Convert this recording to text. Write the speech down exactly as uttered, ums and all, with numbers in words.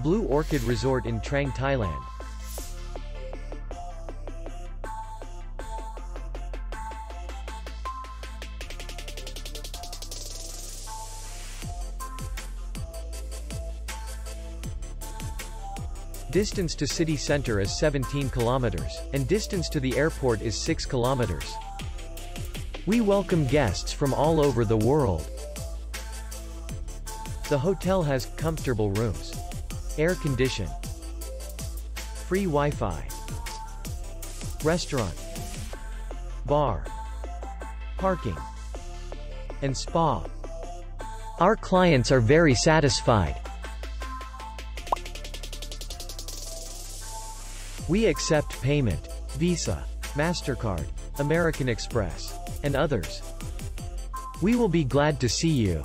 Blue Orchid Resort in Trang, Thailand. Distance to city center is seventeen kilometers, and distance to the airport is six kilometers. We welcome guests from all over the world. The hotel has comfortable rooms, air condition, free Wi-Fi, restaurant, bar, parking, and spa. Our clients are very satisfied. We accept payment, Visa, MasterCard, American Express, and others. We will be glad to see you.